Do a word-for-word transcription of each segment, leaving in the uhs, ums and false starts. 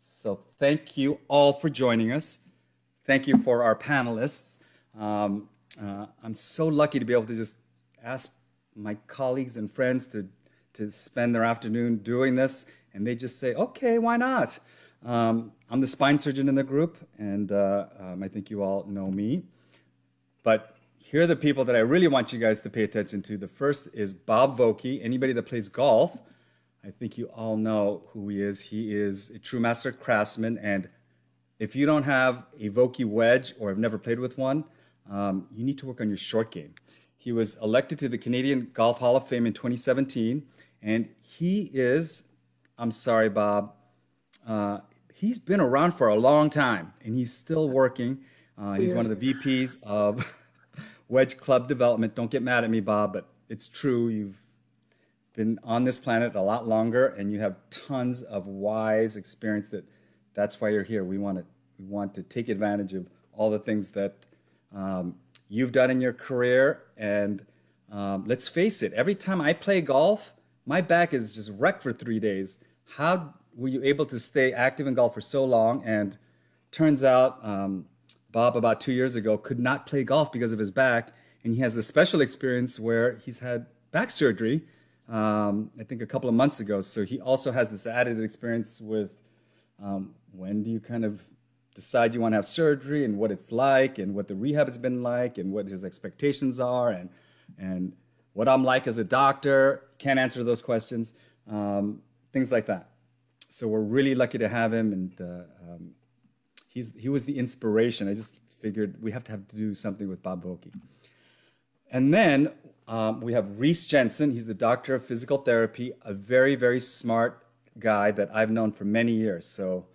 So thank you all for joining us. Thank you for our panelists. Um, uh, I'm so lucky to be able to just ask my colleagues and friends to, to spend their afternoon doing this, and they just say, okay, why not? Um, I'm the spine surgeon in the group, and uh, um, I think you all know me. But here are the people that I really want you guys to pay attention to. The first is Bob Vokey. Anybody that plays golf, I think you all know who he is. He is a true master craftsman, and if you don't have a Vokey wedge or have never played with one, um, you need to work on your short game. He was elected to the Canadian Golf Hall of Fame in twenty seventeen, and he is, I'm sorry, Bob, uh, he's been around for a long time, and he's still working. Uh, he's one of the V Ps of Wedge Club Development. Don't get mad at me, Bob, but it's true. You've been on this planet a lot longer, and you have tons of wise experience. That that's why you're here. We want to we want to take advantage of all the things that um, you've done in your career. And um, let's face it, every time I play golf, my back is just wrecked for three days. How were you able to stay active in golf for so long? And turns out um, Bob, about two years ago, could not play golf because of his back. And he has a special experience where he's had back surgery, um, I think a couple of months ago. So he also has this added experience with um, when do you kind of decide you want to have surgery, and what it's like, and what the rehab has been like, and what his expectations are, and, and what I'm like as a doctor. Can't answer those questions, um, things like that. So we're really lucky to have him, and uh, um, he's, he was the inspiration. I just figured we have to have to do something with Bob Vokey. And then um, we have Reece Jensen. He's the doctor of physical therapy, a very, very smart guy that I've known for many years. So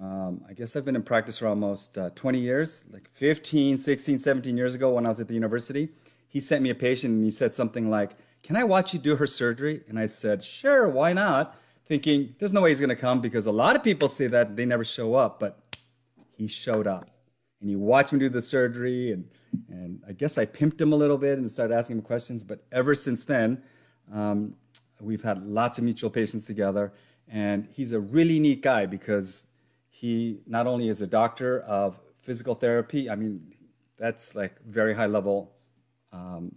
um, I guess I've been in practice for almost uh, twenty years, like fifteen, sixteen, seventeen years ago when I was at the university. He sent me a patient, and he said something like, can I watch you do her surgery? And I said, sure, why not? Thinking there's no way he's going to come, because a lot of people say that they never show up, but he showed up, and he watched me do the surgery, and, and I guess I pimped him a little bit and started asking him questions. But ever since then, um, we've had lots of mutual patients together, and he's a really neat guy because he not only is a doctor of physical therapy, I mean, that's like very high level um,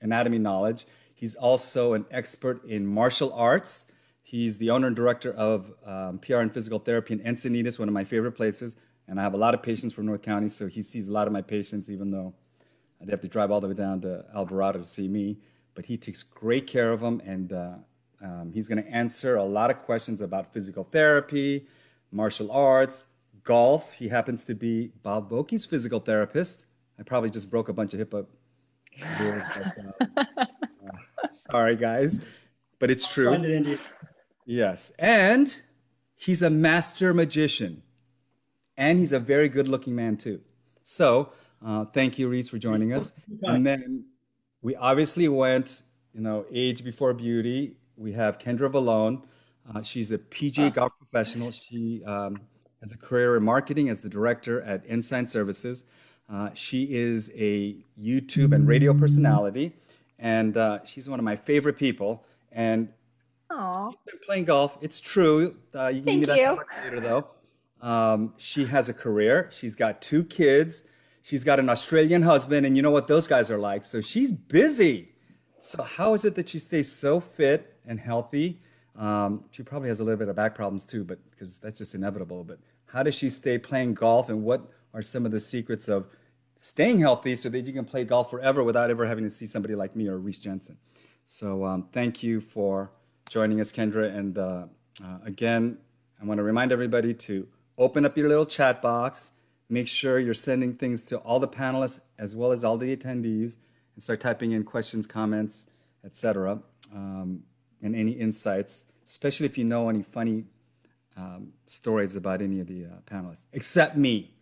anatomy knowledge. He's also an expert in martial arts. He's the owner and director of um, P R N Physical Therapy in Encinitas, one of my favorite places. And I have a lot of patients from North County, so he sees a lot of my patients, even though I'd have to drive all the way down to Alvarado to see me. But he takes great care of them, and uh, um, he's going to answer a lot of questions about physical therapy, martial arts, golf. He happens to be Bob Vokey's physical therapist. I probably just broke a bunch of HIPAA rules. But, uh, uh, sorry, guys, but it's true. Yes, and he's a master magician, and he's a very good-looking man too. So uh, thank you, Reece, for joining us. And then we obviously went, you know, age before beauty. We have Kendra Vallone. Uh, she's a P G A golf professional. She um, has a career in marketing as the director at Ensign Services. Uh, she is a YouTube and radio personality, and uh, she's one of my favorite people. And she's been playing golf. It's true. Uh, you can Thank get you. That later, though. Um, she has a career. She's got two kids. She's got an Australian husband, and you know what those guys are like. So she's busy. So how is it that she stays so fit and healthy? Um, she probably has a little bit of back problems too, but because that's just inevitable. But how does she stay playing golf, and what are some of the secrets of staying healthy so that you can play golf forever without ever having to see somebody like me or Reece Jensen? So um, thank you for joining us, Kendra, and uh, uh, again, I want to remind everybody to open up your little chat box, make sure you're sending things to all the panelists as well as all the attendees, and start typing in questions, comments, et cetera, um, and any insights, especially if you know any funny um, stories about any of the uh, panelists, except me.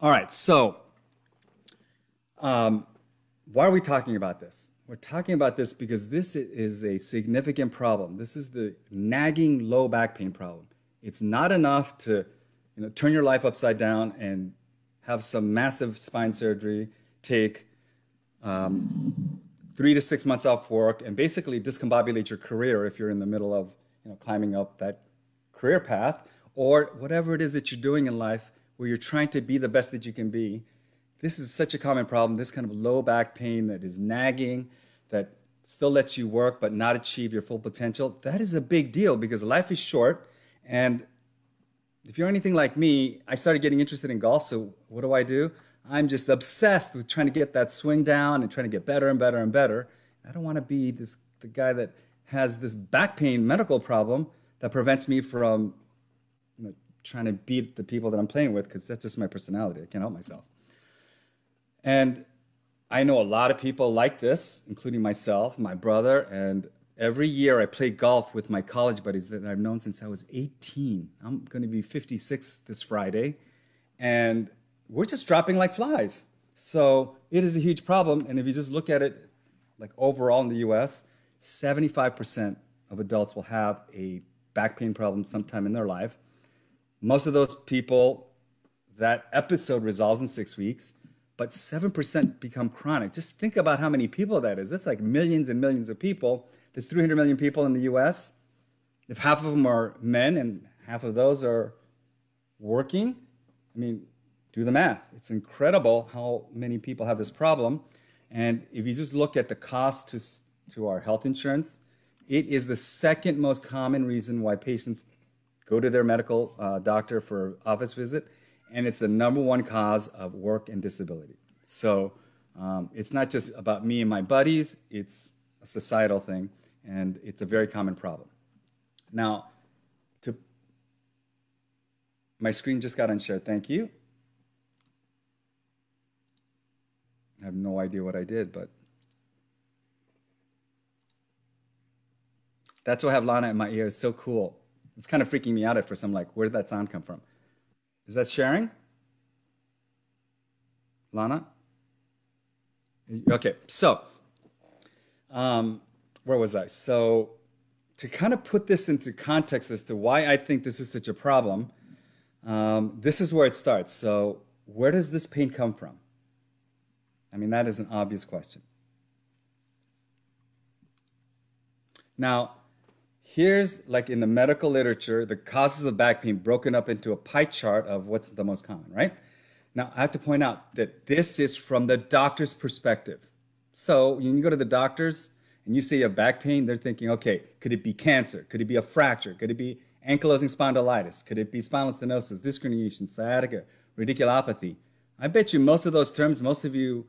All right, so um, why are we talking about this? We're talking about this because this is a significant problem. This is the nagging low back pain problem. It's not enough to, you know, turn your life upside down and have some massive spine surgery, take um, three to six months off work, and basically discombobulate your career if you're in the middle of, you know, climbing up that career path, or whatever it is that you're doing in life where you're trying to be the best that you can be. This is such a common problem, this kind of low back pain that is nagging, that still lets you work but not achieve your full potential. That is a big deal because life is short. And if you're anything like me, I started getting interested in golf. So what do I do? I'm just obsessed with trying to get that swing down and trying to get better and better and better. I don't want to be this the guy that has this back pain medical problem that prevents me from, you know, trying to beat the people that I'm playing with, because that's just my personality. I can't help myself. And I know a lot of people like this, including myself, my brother, and every year I play golf with my college buddies that I've known since I was eighteen. I'm going to be fifty-six this Friday, and we're just dropping like flies. So it is a huge problem, and if you just look at it, like overall in the U S, seventy-five percent of adults will have a back pain problem sometime in their life. Most of those people, that episode resolves in six weeks. But seven percent become chronic. Just think about how many people that is. That's like millions and millions of people. There's three hundred million people in the U S. If half of them are men and half of those are working, I mean, do the math. It's incredible how many people have this problem. And if you just look at the cost to, to our health insurance, it is the second most common reason why patients go to their medical uh, doctor for an office visit. And it's the number one cause of work and disability. So um, it's not just about me and my buddies, it's a societal thing, and it's a very common problem. Now, to, my screen just got unshared, thank you. I have no idea what I did, but that's why I have Lana in my ear, it's so cool. It's kind of freaking me out at first, I'm like, where did that sound come from? Is that sharing? Lana? Okay, so um, where was I? So to kind of put this into context as to why I think this is such a problem, um, this is where it starts. So where does this pain come from? I mean, that is an obvious question. Now, here's, like in the medical literature, the causes of back pain broken up into a pie chart of what's the most common, right? Now, I have to point out that this is from the doctor's perspective. So when you go to the doctors and you say you have back pain, they're thinking, okay, could it be cancer? Could it be a fracture? Could it be ankylosing spondylitis? Could it be spinal stenosis, disc herniation, sciatica, radiculopathy? I bet you most of those terms, most of you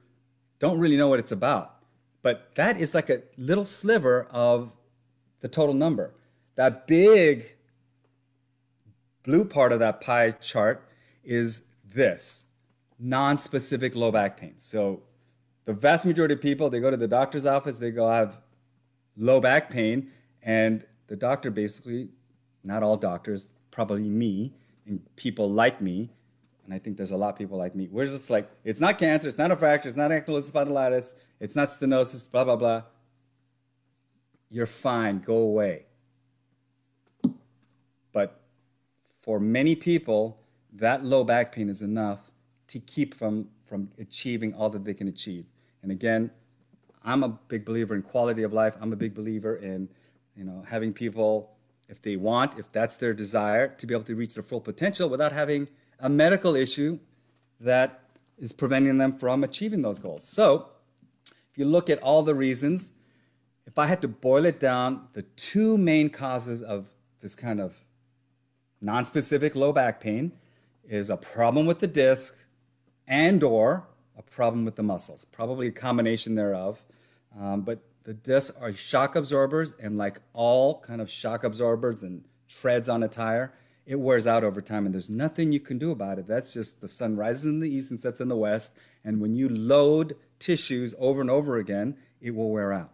don't really know what it's about. But that is like a little sliver of the total number. That big blue part of that pie chart is this, non-specific low back pain. So the vast majority of people, they go to the doctor's office, they go, I have low back pain, and the doctor basically, not all doctors, probably me, and people like me, and I think there's a lot of people like me, we're just like, it's not cancer, it's not a fracture, it's not ankylosing spondylitis, it's not stenosis, blah, blah, blah. You're fine, go away. But for many people, that low back pain is enough to keep from, from achieving all that they can achieve. And again, I'm a big believer in quality of life. I'm a big believer in, you know, having people, if they want, if that's their desire, to be able to reach their full potential without having a medical issue that is preventing them from achieving those goals. So if you look at all the reasons, if I had to boil it down, the two main causes of this kind of non-specific low back pain is a problem with the disc and or a problem with the muscles, probably a combination thereof. Um, but the discs are shock absorbers, and like all kind of shock absorbers and treads on a tire, it wears out over time and there's nothing you can do about it. That's just the sun rises in the east and sets in the west. And when you load tissues over and over again, it will wear out.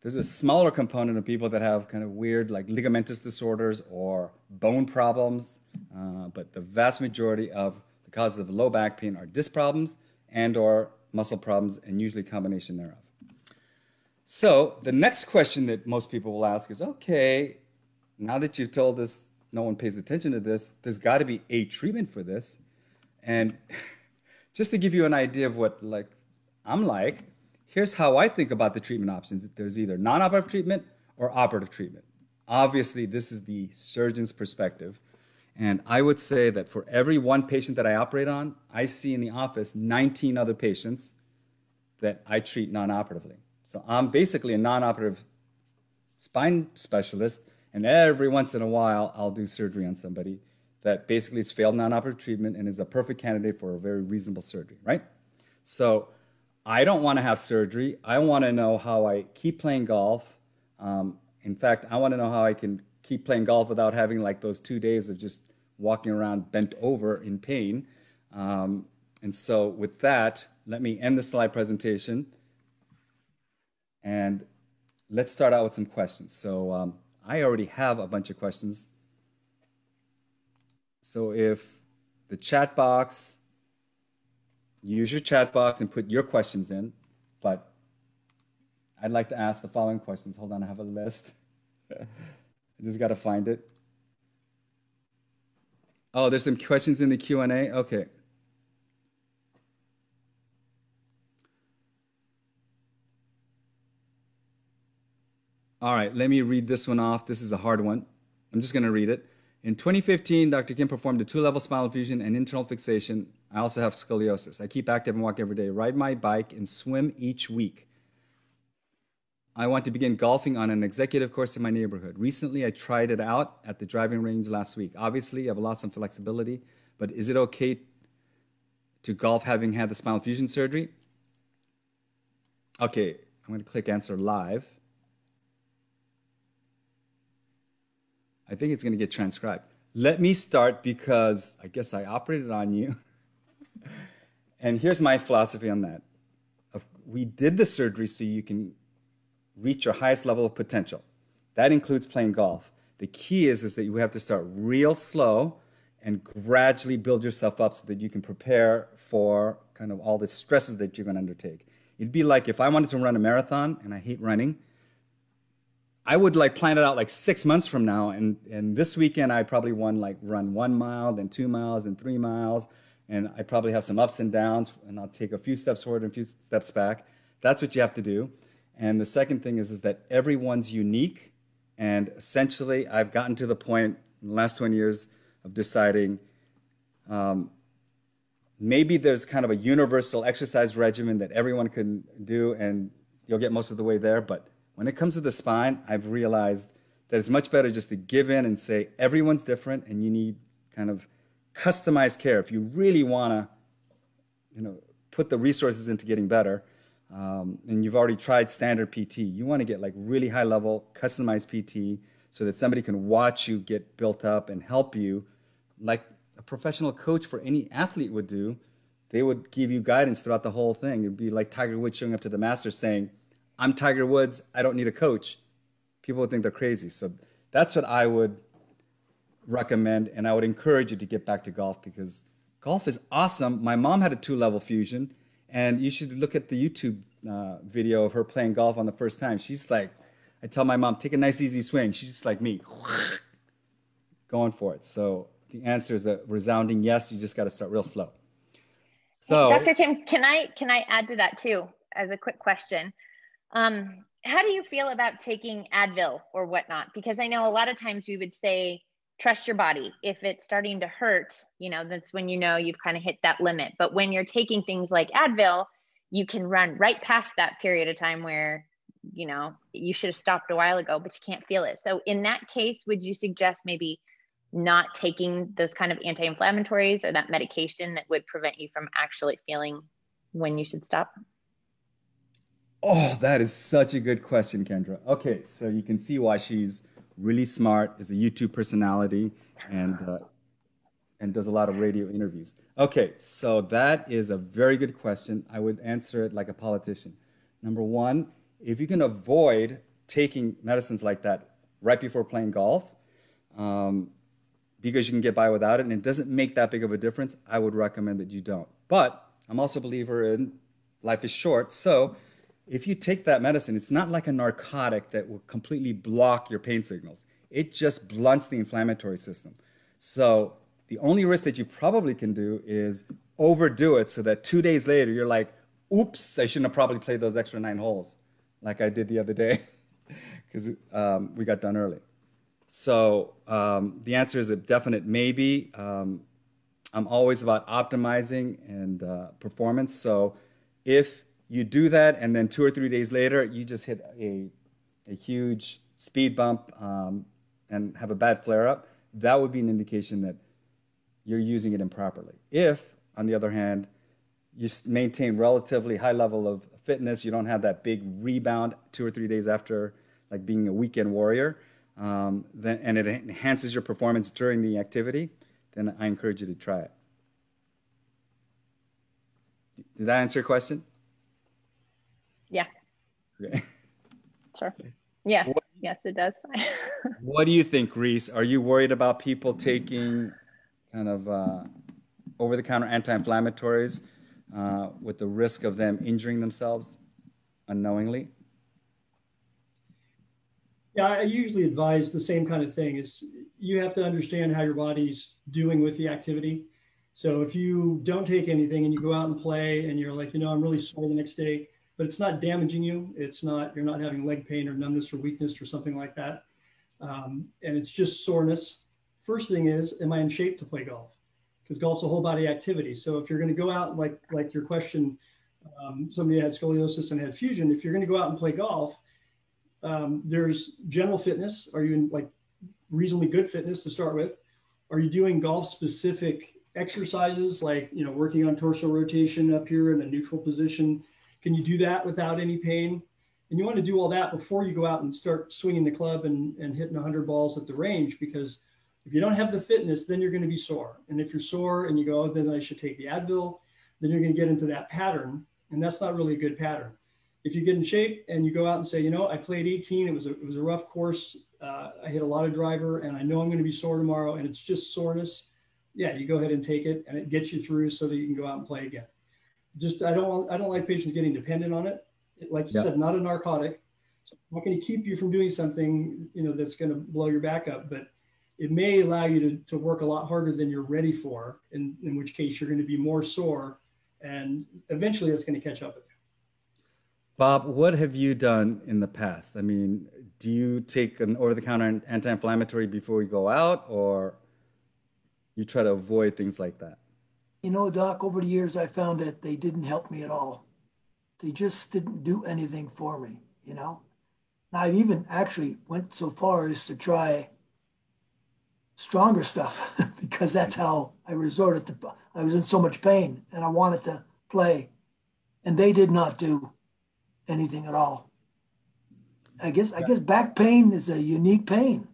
There's a smaller component of people that have kind of weird like ligamentous disorders or bone problems, uh, but the vast majority of the causes of low back pain are disc problems and or muscle problems, and usually combination thereof. So the next question that most people will ask is, okay, now that you've told us no one pays attention to this, there's got to be a treatment for this. And just to give you an idea of what like I'm like, here's how I think about the treatment options. There's either non-operative treatment or operative treatment. Obviously, this is the surgeon's perspective. And I would say that for every one patient that I operate on, I see in the office nineteen other patients that I treat non-operatively. So I'm basically a non-operative spine specialist, and every once in a while, I'll do surgery on somebody that basically has failed non-operative treatment and is a perfect candidate for a very reasonable surgery, right? So I don't want to have surgery. I want to know how I keep playing golf. Um, in fact, I want to know how I can keep playing golf without having like those two days of just walking around bent over in pain. Um, and so with that, let me end the slide presentation. And let's start out with some questions. So um, I already have a bunch of questions. So if the chat box, use your chat box and put your questions in. But I'd like to ask the following questions. Hold on, I have a list. I just got to find it. Oh, there's some questions in the Q and A. Okay. All right, let me read this one off. This is a hard one. I'm just going to read it. In twenty fifteen, Doctor Kim performed a two-level spinal fusion and internal fixation. I also have scoliosis. I keep active and walk every day, ride my bike, and swim each week. I want to begin golfing on an executive course in my neighborhood. Recently, I tried it out at the driving range last week. Obviously, I've lost some flexibility, but is it okay to golf having had the spinal fusion surgery? Okay, I'm going to click answer live. I think it's going to get transcribed. Let me start because I guess I operated on you. And here's my philosophy on that. We did the surgery so you can reach your highest level of potential. That includes playing golf. The key is, is that you have to start real slow and gradually build yourself up so that you can prepare for kind of all the stresses that you're going to undertake. It'd be like if I wanted to run a marathon, and I hate running, I would like plan it out like six months from now. And, and this weekend, I probably want like run one mile, then two miles, then three miles. And I probably have some ups and downs, and I'll take a few steps forward and a few steps back. That's what you have to do. And the second thing is, is that everyone's unique. And essentially, I've gotten to the point in the last twenty years of deciding um, maybe there's kind of a universal exercise regimen that everyone can do, and you'll get most of the way there. But when it comes to the spine, I've realized that it's much better just to give in and say everyone's different, and you need kind of customized care if you really want to, you know, put the resources into getting better. Um, and you've already tried standard P T. You want to get like really high level customized P T so that somebody can watch you get built up and help you like a professional coach for any athlete would do. They would give you guidance throughout the whole thing. It'd be like Tiger Woods showing up to the Masters saying, I'm Tiger Woods, I don't need a coach. People would think they're crazy. So that's what I would recommend. And I would encourage you to get back to golf because golf is awesome. My mom had a two level fusion. And you should look at the YouTube uh, video of her playing golf on the first time. She's like, I tell my mom, take a nice, easy swing. She's just like me, going for it. So the answer is a resounding yes. You just got to start real slow. So, Doctor Kim, can I can I add to that too as a quick question? Um, how do you feel about taking Advil or whatnot? Because I know a lot of times we would say, trust your body. If it's starting to hurt, you know, that's when you know you've kind of hit that limit. But when you're taking things like Advil, you can run right past that period of time where, you know, you should have stopped a while ago, but you can't feel it. So in that case, would you suggest maybe not taking those kind of anti-inflammatories or that medication that would prevent you from actually feeling when you should stop? Oh, that is such a good question, Kendra. Okay, so you can see why she's really smart, is a YouTube personality, and uh, and does a lot of radio interviews. Okay, so that is a very good question. I would answer it like a politician. Number one, if you can avoid taking medicines like that right before playing golf, um, because you can get by without it, and it doesn't make that big of a difference, I would recommend that you don't. But I'm also a believer in life is short, so if you take that medicine, it's not like a narcotic that will completely block your pain signals. It just blunts the inflammatory system. So the only risk that you probably can do is overdo it so that two days later you're like, oops, I shouldn't have probably played those extra nine holes like I did the other day because um, we got done early. So um, the answer is a definite maybe. Um, I'm always about optimizing and uh, performance. So if you do that and then two or three days later, you just hit a, a huge speed bump um, and have a bad flare up, that would be an indication that you're using it improperly. If, on the other hand, you maintain relatively high level of fitness, you don't have that big rebound two or three days after, like being a weekend warrior, um, then, and it enhances your performance during the activity, then I encourage you to try it. Did that answer your question? Yeah. Okay. Sure. Yeah. What, yes, it does. What do you think, Reece? Are you worried about people taking kind of uh, over-the-counter anti-inflammatories uh, with the risk of them injuring themselves unknowingly? Yeah, I usually advise the same kind of thing. Is you have to understand how your body's doing with the activity. So if you don't take anything and you go out and play and you're like, you know, I'm really sore the next day, but it's not damaging you. It's not, you're not having leg pain or numbness or weakness or something like that. Um, and it's just soreness. First thing is, am I in shape to play golf? Because golf's a whole body activity. So if you're going to go out, like, like your question, um, somebody had scoliosis and had fusion. If you're going to go out and play golf, um, there's general fitness. Are you in like reasonably good fitness to start with? Are you doing golf specific exercises? Like, you know, working on torso rotation up here in a neutral position. Can you do that without any pain? And you want to do all that before you go out and start swinging the club and, and hitting a hundred balls at the range, because if you don't have the fitness, then you're going to be sore. And if you're sore and you go, oh, then I should take the Advil, then you're going to get into that pattern. And that's not really a good pattern. If you get in shape and you go out and say, you know, I played eighteen, it was a, it was a rough course. Uh, I hit a lot of driver and I know I'm going to be sore tomorrow and it's just soreness. Yeah, you go ahead and take it and it gets you through so that you can go out and play again. Just, I don't, I don't like patients getting dependent on it. Like you yeah. said, not a narcotic. So it's not going to keep you from doing something, you know, that's going to blow your back up, but it may allow you to, to work a lot harder than you're ready for, in, in which case you're going to be more sore and eventually that's going to catch up with you. Bob, what have you done in the past? I mean, do you take an over-the-counter anti-inflammatory before you go out, or you try to avoid things like that? You know, Doc, over the years, I found that they didn't help me at all. They just didn't do anything for me, you know? And I've even actually went so far as to try stronger stuff because that's how I resorted to, I was in so much pain and I wanted to play. And they did not do anything at all. I guess, I guess back pain is a unique pain.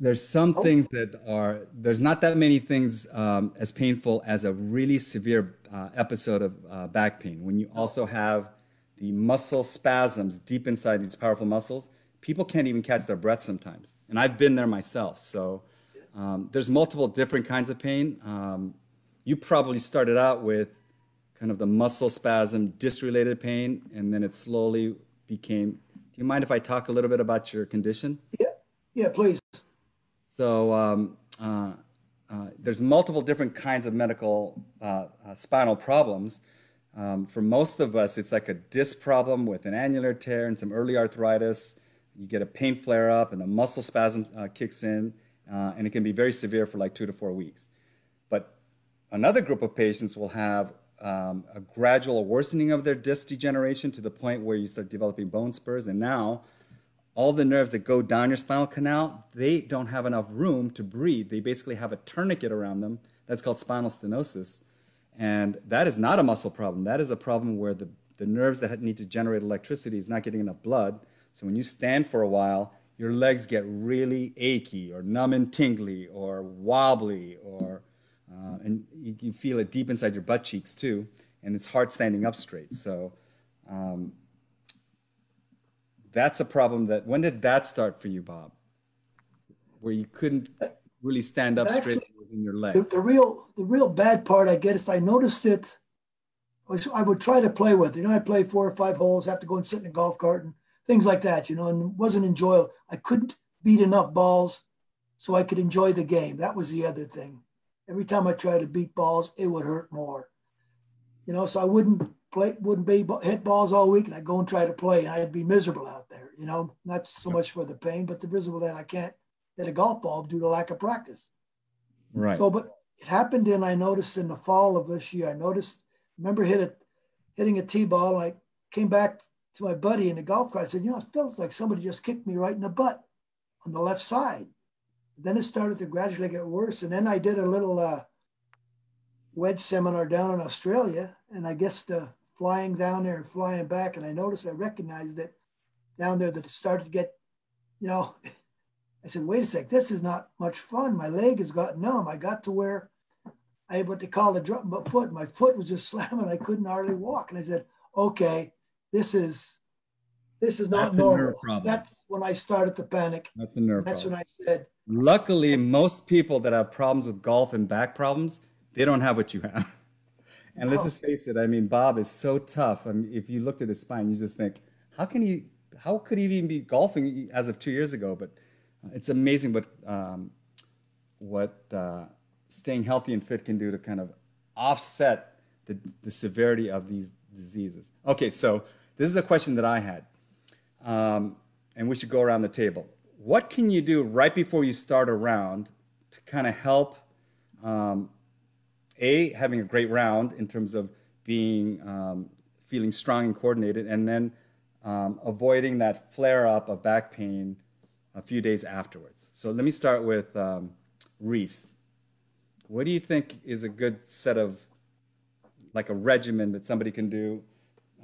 There's some things that are, there's not that many things um, as painful as a really severe uh, episode of uh, back pain. When you also have the muscle spasms deep inside these powerful muscles, people can't even catch their breath sometimes. And I've been there myself. So um, there's multiple different kinds of pain. Um, you probably started out with kind of the muscle spasm, disc-related pain, and then it slowly became, do you mind if I talk a little bit about your condition? Yeah, yeah, please. So um, uh, uh, there's multiple different kinds of medical uh, uh, spinal problems. Um, for most of us, it's like a disc problem with an annular tear and some early arthritis. You get a pain flare up and the muscle spasm uh, kicks in uh, and it can be very severe for like two to four weeks. But another group of patients will have um, a gradual worsening of their disc degeneration to the point where you start developing bone spurs, and now all the nerves that go down your spinal canal, they don't have enough room to breathe. They basically have a tourniquet around them. That's called spinal stenosis. And that is not a muscle problem. That is a problem where the, the nerves that need to generate electricity is not getting enough blood. So when you stand for a while, your legs get really achy or numb and tingly or wobbly, or uh, and you, you feel it deep inside your butt cheeks too. And it's hard standing up straight. So, um, that's a problem. That, when did that start for you, Bob? Where you couldn't really stand up Actually, straight was in your legs. The, the real, the real bad part, I guess, I noticed it. I would try to play with it. You know, I play four or five holes, have to go and sit in a golf cart and things like that. You know, and it wasn't enjoyable. I couldn't beat enough balls so I could enjoy the game. That was the other thing. Every time I tried to beat balls, it would hurt more. You know, so I wouldn't. Play, wouldn't be hit balls all week, and I'd go and try to play, and I'd be miserable out there, you know, not so much for the pain, but the principle that I can't hit a golf ball due to lack of practice. Right. So, but it happened, and I noticed in the fall of this year, I noticed, remember hit a, hitting a tee ball, and I came back to my buddy in the golf cart. I said, you know, it feels like somebody just kicked me right in the butt on the left side. Then it started to gradually get worse. And then I did a little uh, wedge seminar down in Australia, and I guess the flying down there and flying back, and I noticed, I recognized that down there that it started to get, you know, I said, wait a sec, this is not much fun. My leg has got numb. I got to where I had what they call the drop foot. My foot was just slamming. I couldn't hardly walk. And I said, okay, this is, this is not normal. That's when I started to panic. That's a nerve problem. That's when I said. Luckily, most people that have problems with golf and back problems, they don't have what you have. And let's just face it. I mean, Bob is so tough. I mean, if you looked at his spine, you just think, how can he, how could he even be golfing as of two years ago? But it's amazing what um, what uh, staying healthy and fit can do to kind of offset the, the severity of these diseases. Okay, so this is a question that I had, um, and we should go around the table. What can you do right before you start a round to kind of help, um, A, having a great round in terms of being, um, feeling strong and coordinated, and then um, avoiding that flare-up of back pain a few days afterwards. So let me start with um, Reece. What do you think is a good set of, like a regimen that somebody can do,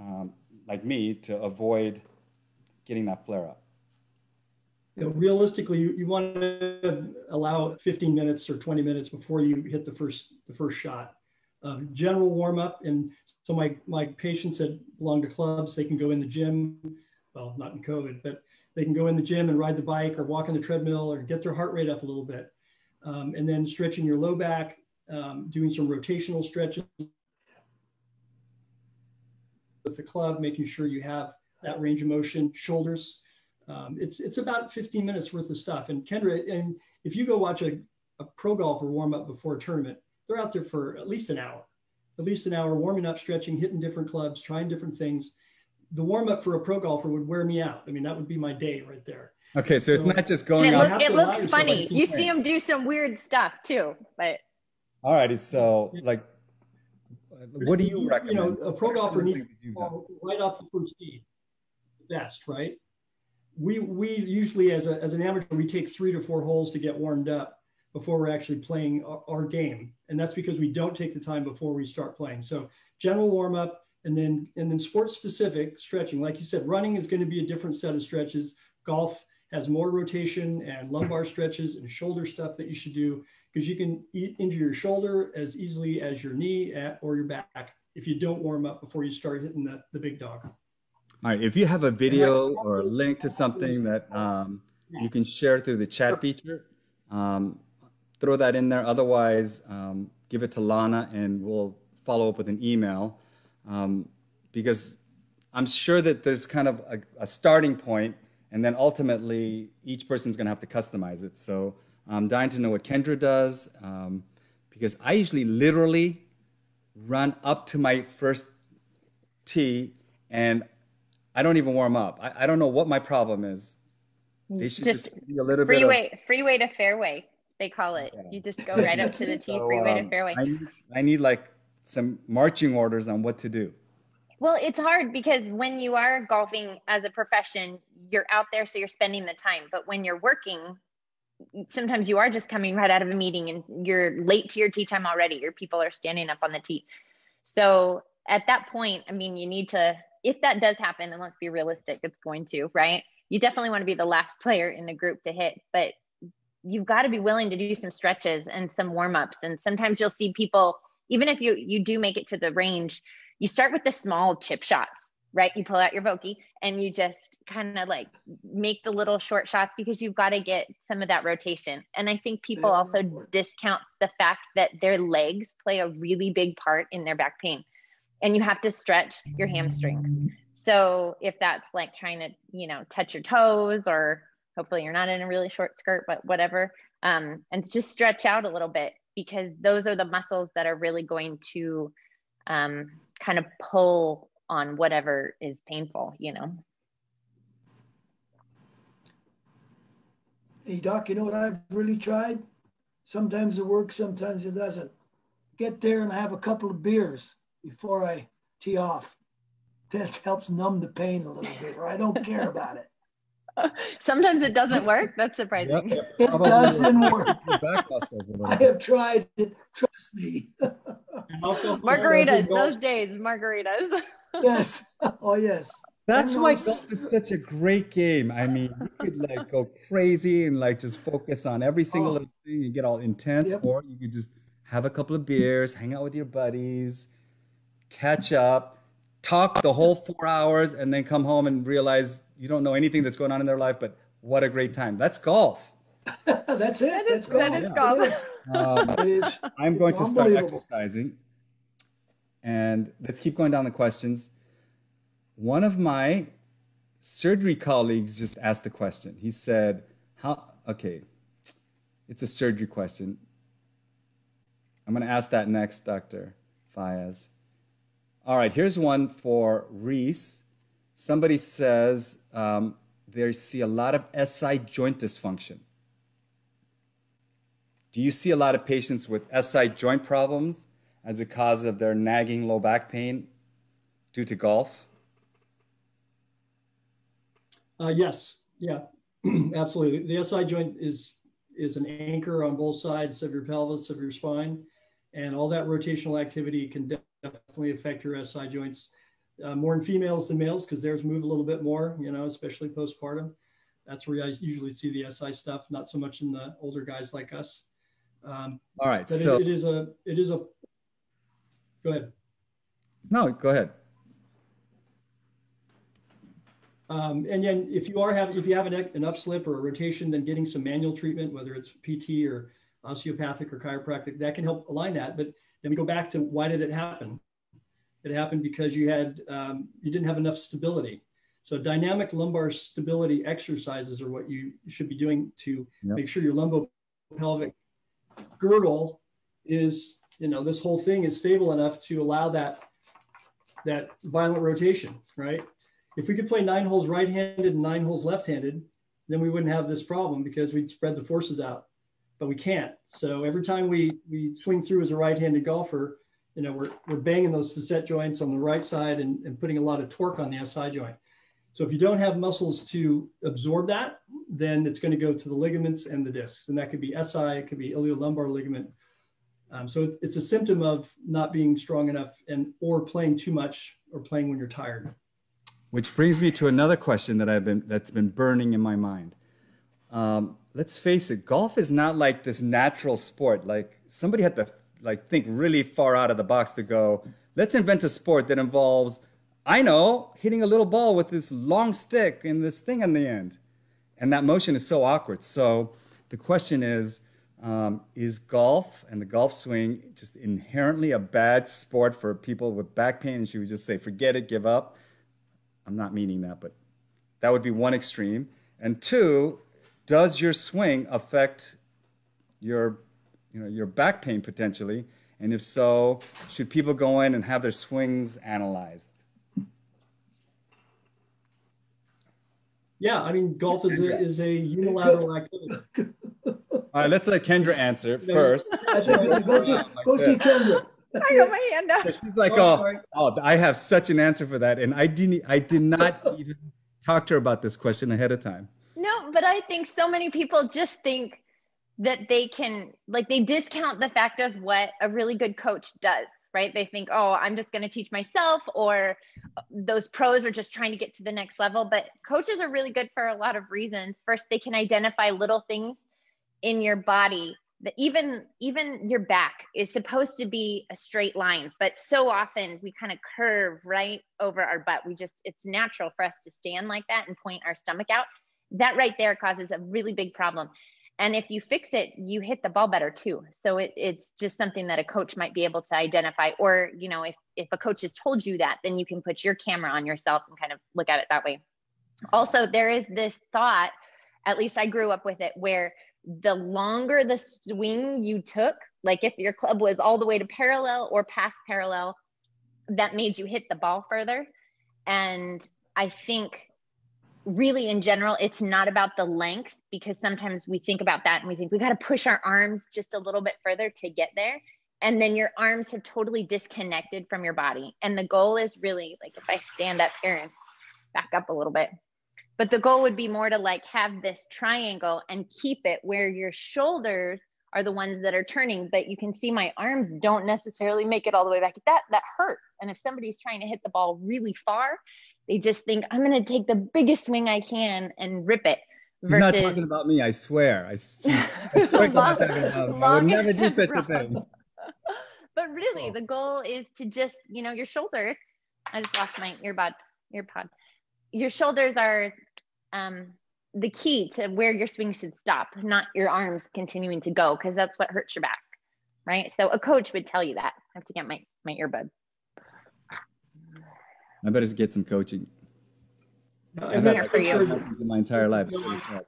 um, like me, to avoid getting that flare up? You know, realistically, you, you want to allow fifteen minutes or twenty minutes before you hit the first, the first shot. Um, general warm up. And so my, my patients that belong to clubs, they can go in the gym, well, not in COVID, but they can go in the gym and ride the bike or walk on the treadmill or get their heart rate up a little bit. Um, and then stretching your low back, um, doing some rotational stretches with the club, making sure you have that range of motion, shoulders. Um, it's, it's about fifteen minutes worth of stuff. And Kendra, and if you go watch a, a pro golfer warm up before a tournament, they're out there for at least an hour, at least an hour, warming up, stretching, hitting different clubs, trying different things. The warm up for a pro golfer would wear me out. I mean, that would be my day right there. Okay, so, so it's not just going on. It, look, it looks funny. You see them do some weird stuff too, but. All righty, so like, what do you recommend? You know, a pro golfer needs to fall right off the first tee, best, right? We we usually, as a as an amateur, we take three to four holes to get warmed up before we're actually playing our, our game, and that's because we don't take the time before we start playing. So general warm up. And then, and then sports specific stretching, like you said, running is going to be a different set of stretches. Golf has more rotation and lumbar stretches and shoulder stuff that you should do, because you can e- injure your shoulder as easily as your knee at, or your back if you don't warm up before you start hitting the, the big dog. All right. If you have a video or a link to something that um, you can share through the chat feature, um, throw that in there. Otherwise, um, give it to Lana and we'll follow up with an email. Um, because I'm sure that there's kind of a, a starting point, and then ultimately each person's going to have to customize it. So I'm dying to know what Kendra does, um, because I usually literally run up to my first tee and I don't even warm up. I, I don't know what my problem is. They should just, just be a little freeway, bit of, freeway to fairway, they call it. Yeah. You just go right up to the tee, so, freeway um, to fairway. I need, I need like some marching orders on what to do. Well, it's hard because when you are golfing as a profession, you're out there, so you're spending the time. But when you're working, sometimes you are just coming right out of a meeting and you're late to your tee time already. Your people are standing up on the tee. So at that point, I mean, you need to, if that does happen, then let's be realistic, it's going to, right? You definitely want to be the last player in the group to hit, but you've got to be willing to do some stretches and some warm-ups. And sometimes you'll see people, even if you, you do make it to the range, you start with the small chip shots, right? You pull out your Vokey and you just kind of like make the little short shots, because you've got to get some of that rotation. And I think people also discount the fact that their legs play a really big part in their back pain, and you have to stretch your hamstrings. So if that's like trying to, you know, touch your toes, or hopefully you're not in a really short skirt, but whatever, um, and just stretch out a little bit, because those are the muscles that are really going to um, kind of pull on whatever is painful, you know? hey, Doc, you know what I've really tried? Sometimes it works, sometimes it doesn't. Get there and have a couple of beers before I tee off. That helps numb the pain a little bit, or I don't care about it. Sometimes it doesn't work. That's surprising. Yep, yep. It doesn't work. I have tried it. Trust me. Margarita, those days, margaritas. Yes. Oh, yes. That's why golf is such a great game. I mean, you could like go crazy and like just focus on every single oh. little thing and get all intense, yep. or you could just have a couple of beers, hang out with your buddies, catch up, talk the whole four hours, and then come home and realize you don't know anything that's going on in their life, but what a great time. That's golf. That's it. That is, that's golf. That is golf. Yeah. um, it is. I'm going to start exercising. And let's keep going down the questions. One of my surgery colleagues just asked the question. He said, "How? Okay, it's a surgery question. I'm going to ask that next, Doctor Fayez." All right, here's one for Reece. Somebody says um, they see a lot of S I joint dysfunction. Do you see a lot of patients with S I joint problems as a cause of their nagging low back pain due to golf? Uh, yes, yeah, absolutely. The S I joint is, is an anchor on both sides of your pelvis, of your spine, and all that rotational activity can definitely affect your S I joints. Uh, more in females than males, because theirs move a little bit more, you know, especially postpartum. That's where I usually see the S I stuff, not so much in the older guys like us. Um, All right. But so it, it is a, it is a, go ahead. No, go ahead. Um, and then if you are having, if you have an, an upslip or a rotation, then getting some manual treatment, whether it's P T or osteopathic or chiropractic, that can help align that. But then we go back to, why did it happen? It happened because you had, um, you didn't have enough stability. So dynamic lumbar stability exercises are what you should be doing to yep. make sure your lumbopelvic girdle is, you know, this whole thing is stable enough to allow that, that violent rotation, right? If we could play nine holes right-handed and nine holes left-handed, then we wouldn't have this problem because we'd spread the forces out, but we can't. So every time we, we swing through as a right-handed golfer, you know, we're, we're banging those facet joints on the right side and, and putting a lot of torque on the S I joint. So if you don't have muscles to absorb that, then it's going to go to the ligaments and the discs. And that could be S I, it could be iliolumbar ligament. Um, so it, it's a symptom of not being strong enough and or playing too much or playing when you're tired. Which brings me to another question that I've been, that's been burning in my mind. Um, let's face it, golf is not like this natural sport. Like somebody had to like think really far out of the box to go, let's invent a sport that involves, I know, hitting a little ball with this long stick and this thing on the end. And that motion is so awkward. So the question is, um, is golf and the golf swing just inherently a bad sport for people with back pain? And should we just say, forget it, give up? I'm not meaning that, but that would be one extreme. And two, does your swing affect your you know, your back pain potentially? And if so, should people go in and have their swings analyzed? Yeah, I mean, golf is a, is a unilateral activity. All right, let's let Kendra answer first. That's a good, go see, go see Kendra. That's I got it. My hand up. She's like, oh, oh, oh, I have such an answer for that. And I didn't, I did not even talk to her about this question ahead of time. No, but I think so many people just think that they can, like they discount the fact of what a really good coach does, right? They think, oh, I'm just going to teach myself, or those pros are just trying to get to the next level. But coaches are really good for a lot of reasons. First, they can identify little things in your body. That even, even your back is supposed to be a straight line, but so often we kind of curve right over our butt. We just, it's natural for us to stand like that and point our stomach out. That right there causes a really big problem. And if you fix it, you hit the ball better too. So it, it's just something that a coach might be able to identify. Or, you know, if, if a coach has told you that, then you can put your camera on yourself and kind of look at it that way. Also, there is this thought, at least I grew up with it, where the longer the swing you took, like if your club was all the way to parallel or past parallel, that made you hit the ball further. And I think really in general, it's not about the length, because sometimes we think about that and we think we got to push our arms just a little bit further to get there. And then your arms have totally disconnected from your body. And the goal is really like, if I stand up here and back up a little bit, but the goal would be more to like have this triangle and keep it where your shoulders are the ones that are turning, but you can see my arms don't necessarily make it all the way back. That, that hurts. And if somebody's trying to hit the ball really far, they just think, I'm going to take the biggest swing I can and rip it. Versus... He's not talking about me, I swear. I, I swear long, not talking about me. I would never do such wrong. a thing. But really, cool. the goal is to just, you know, your shoulders. I just lost my earbud, earpod. Your shoulders are... Um, the key to where your swing should stop, not your arms continuing to go, because that's what hurts your back, right? So a coach would tell you that. I have to get my, my earbud. I better get some coaching. No, I've had like in my entire life. It's really sad.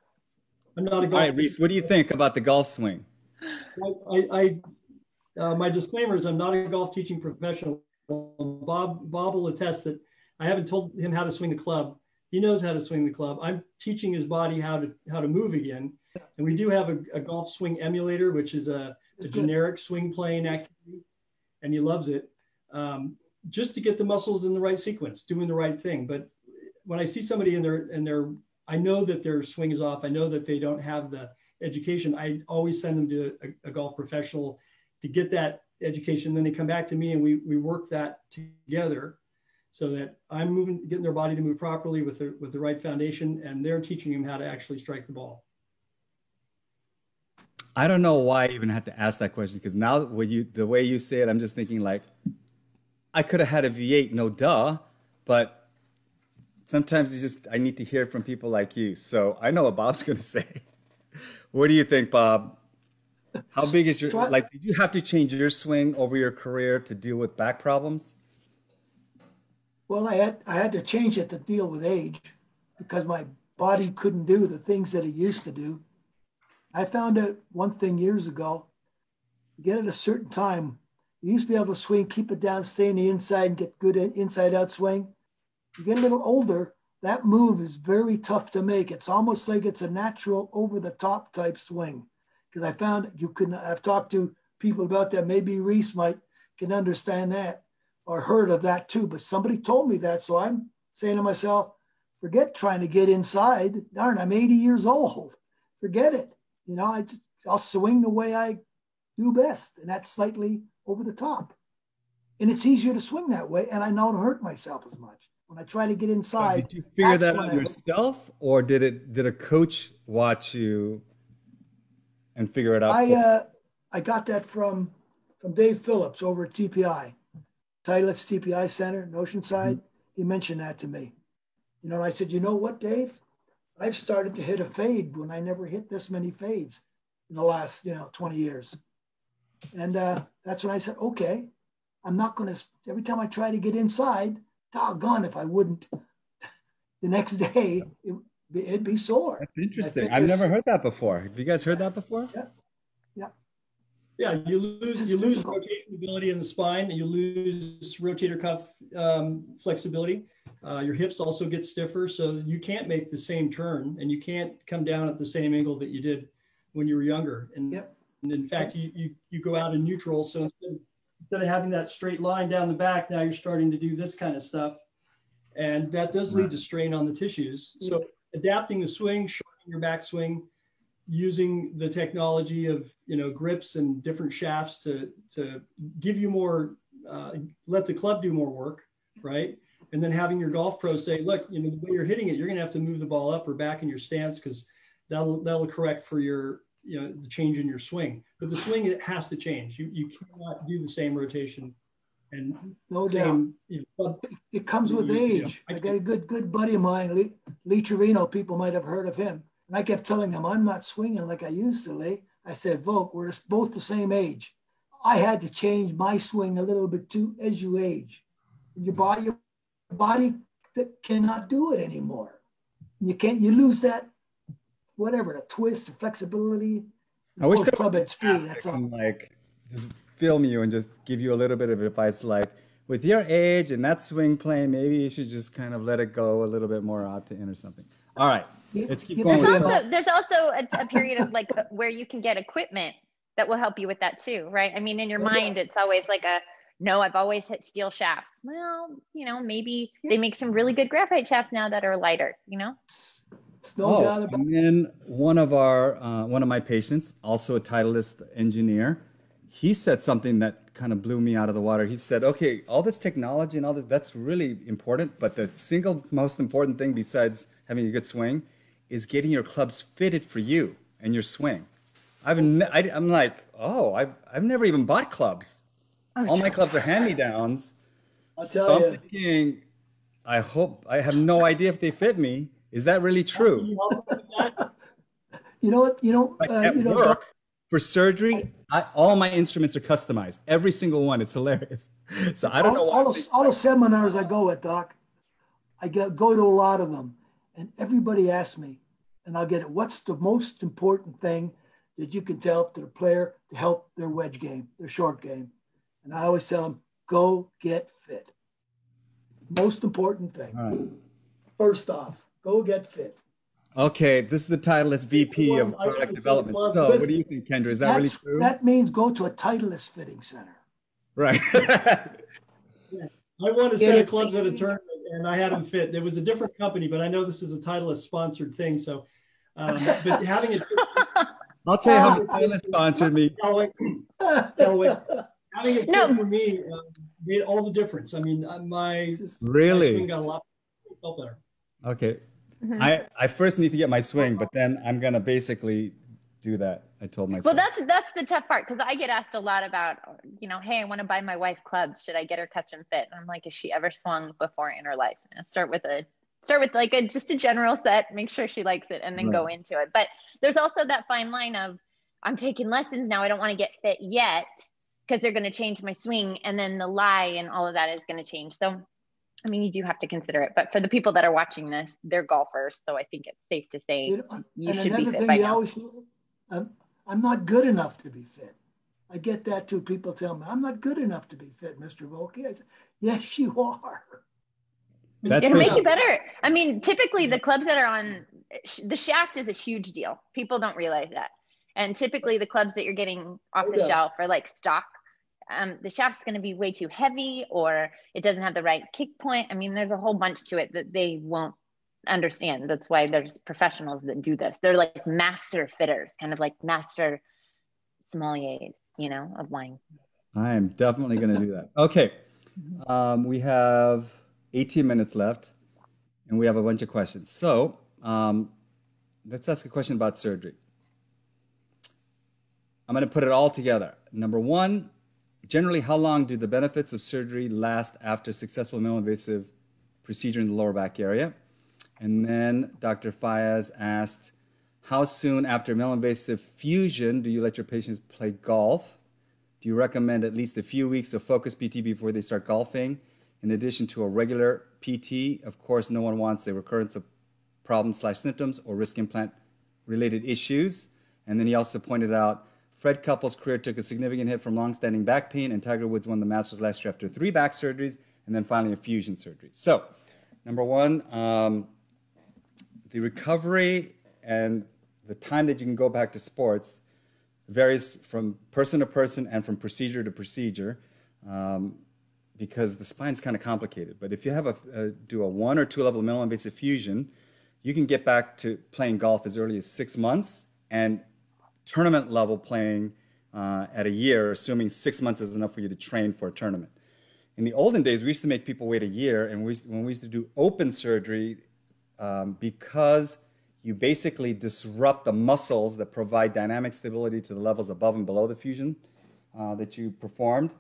I'm not a golf All right, Reece, what do you think about the golf swing? I, I, uh, my disclaimer is I'm not a golf teaching professional. Bob, Bob will attest that I haven't told him how to swing the club. He knows how to swing the club. I'm teaching his body how to how to move again. And we do have a, a golf swing emulator, which is a, a generic swing playing activity, and he loves it. Um, just to get the muscles in the right sequence, doing the right thing. But when I see somebody in their, in their, I know that their swing is off. I know that they don't have the education. I always send them to a, a golf professional to get that education. Then they come back to me and we, we work that together, so that I'm moving, getting their body to move properly with the, with the right foundation, and they're teaching them how to actually strike the ball. I don't know why I even had to ask that question, because now when you, the way you say it, I'm just thinking like, I could have had a V eight, no duh, but sometimes it's just, I need to hear from people like you. So I know what Bob's gonna say. What do you think, Bob? How big is your, like, did you have to change your swing over your career to deal with back problems? Well, I had, I had to change it to deal with age, because my body couldn't do the things that it used to do. I found out one thing years ago, you get at a certain time, you used to be able to swing, keep it down, stay in the inside and get good inside out swing. You get a little older, that move is very tough to make. It's almost like it's a natural over the top type swing. Because I found you couldn't, I've talked to people about that. Maybe Reece might can understand that, or heard of that too, but somebody told me that. So I'm saying to myself, forget trying to get inside. Darn, I'm eighty years old. Forget it. You know, I just, I'll swing the way I do best. And that's slightly over the top. And it's easier to swing that way. And I don't hurt myself as much when I try to get inside. Did you figure that out yourself, or did it, did a coach watch you and figure it out? I, uh, I got that from, from Dave Phillips over at T P I. Titleist T P I Center, Oceanside. Mm-hmm. He mentioned that to me. You know, and I said, you know what, Dave? I've started to hit a fade when I never hit this many fades in the last, you know, twenty years. And uh, that's when I said, okay, I'm not going to, every time I try to get inside, doggone if I wouldn't, the next day, it, it'd be sore. That's interesting. I've never heard that before. Have you guys heard that before? Yeah. Yeah. Yeah, you lose you lose rotating ability in the spine, and you lose rotator cuff um, flexibility. Uh, your hips also get stiffer, so you can't make the same turn, and you can't come down at the same angle that you did when you were younger. And, yep. and in fact, you, you you go out in neutral, so instead of, instead of having that straight line down the back, now you're starting to do this kind of stuff, and that does lead to strain on the tissues. So adapting the swing, shortening your backswing, using the technology of, you know, grips and different shafts to, to give you more, uh, let the club do more work, right? And then having your golf pro say, look, you know, the way you're hitting it, you're going to have to move the ball up or back in your stance, because that'll, that'll correct for your, you know, the change in your swing. But the swing, it has to change. You, you cannot do the same rotation. And no doubt, you know, it comes with age. You know, I got a good, good buddy of mine, Lee, Lee Chirino, people might have heard of him. And I kept telling him, I'm not swinging like I used to, Lee. I said, Vok, we're both the same age. I had to change my swing a little bit too as you age. Your body, your body cannot do it anymore. You can't, you lose that, whatever, the twist, the flexibility. I wish that club at speed, that's all. Like, just film you and just give you a little bit of advice, like, with your age and that swing play, maybe you should just kind of let it go a little bit more out to in or something. All right, let's keep going. There's also, there's also a, a period of like where you can get equipment that will help you with that too, right? I mean, in your mind, it's always like a, no, I've always hit steel shafts. Well, you know, maybe they make some really good graphite shafts now that are lighter, you know? No oh, doubt about and then one of our, uh, one of my patients, also a Titleist engineer, he said something that kind of blew me out of the water. He said, okay, all this technology and all this, that's really important, but the single most important thing besides having a good swing is getting your clubs fitted for you and your swing. I've ne I, I'm like, oh, I've, I've never even bought clubs. Oh, all my clubs are hand-me-downs. So I'm thinking, I hope, I have no idea if they fit me. Is that really true? You know what, you know, like uh, at you know work, for surgery, I, all my instruments are customized. Every single one. It's hilarious. So I don't all, know. Why all, of, all the seminars I go at, Doc, I get, go to a lot of them, and everybody asks me, and I'll get it, what's the most important thing that you can tell to the player to help their wedge game, their short game? And I always tell them, go get fit. Most important thing. All right. First off, go get fit. Okay, this is the Titleist V P of product development. So what do you think, Kendra? Is that really true? That means go to a Titleist fitting center. Right. Yeah. I won a set of clubs at a tournament and I had them fit. It was a different company, but I know this is a Titleist sponsored thing. So, um, but having it. I'll tell you how the Titleist sponsored me. Having it no. for me uh, made all the difference. I mean, my really my swing got a lot better. Okay, mm-hmm. I I first need to get my swing, but then I'm gonna basically do that. I told myself. Well, that's that's the tough part because I get asked a lot about, you know, hey, I want to buy my wife clubs. Should I get her custom fit? And I'm like, has she ever swung before in her life? And I start with a start with like a just a general set, make sure she likes it, and then right. go into it. But there's also that fine line of I'm taking lessons now. I don't want to get fit yet, because they're going to change my swing, and then the lie and all of that is going to change. So, I mean, you do have to consider it. But for the people that are watching this, they're golfers, so I think it's safe to say you, know, you should be fit by now. Always, I'm, I'm not good enough to be fit. I get that too. People tell me, I'm not good enough to be fit, Mister Vokey. I say, yes, you are. That's It'll make up. you better. I mean, typically the clubs that are on, the shaft is a huge deal. People don't realize that. And typically the clubs that you're getting off the shelf are like stock. Um, the shaft's going to be way too heavy, or it doesn't have the right kick point. I mean, there's a whole bunch to it that they won't understand. That's why there's professionals that do this. They're like master fitters, kind of like master sommeliers, you know, of wine. I am definitely going to do that. Okay. Um, we have eighteen minutes left and we have a bunch of questions. So um, let's ask a question about surgery. I'm going to put it all together. Number one, generally, how long do the benefits of surgery last after successful minimally invasive procedure in the lower back area? And then Doctor Fayez asked, how soon after minimally invasive fusion do you let your patients play golf? Do you recommend at least a few weeks of focused P T before they start golfing, in addition to a regular P T? Of course, no one wants a recurrence of problems slash symptoms or risk implant related issues. And then he also pointed out, Fred Couples' career took a significant hit from longstanding back pain, and Tiger Woods won the Masters last year after three back surgeries and then finally a fusion surgery. So, number one, um, the recovery and the time that you can go back to sports varies from person to person and from procedure to procedure, um, because the spine's kind of complicated. But if you have a, a do a one or two level minimally invasive fusion, you can get back to playing golf as early as six months and tournament level playing uh, at a year, assuming six months is enough for you to train for a tournament. In the olden days, we used to make people wait a year, and we used to, when we used to do open surgery, um, because you basically disrupt the muscles that provide dynamic stability to the levels above and below the fusion uh, that you performed,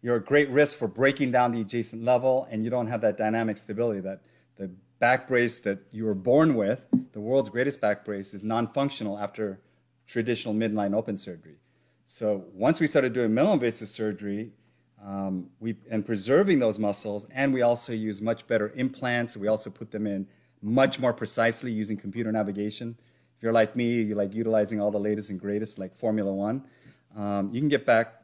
you're at great risk for breaking down the adjacent level, and you don't have that dynamic stability, that the back brace that you were born with, the world's greatest back brace, is non-functional after traditional midline open surgery. So once we started doing minimally invasive surgery, um, we and preserving those muscles, and we also use much better implants. We also put them in much more precisely using computer navigation. If you're like me, you like utilizing all the latest and greatest, like Formula One. Um, you can get back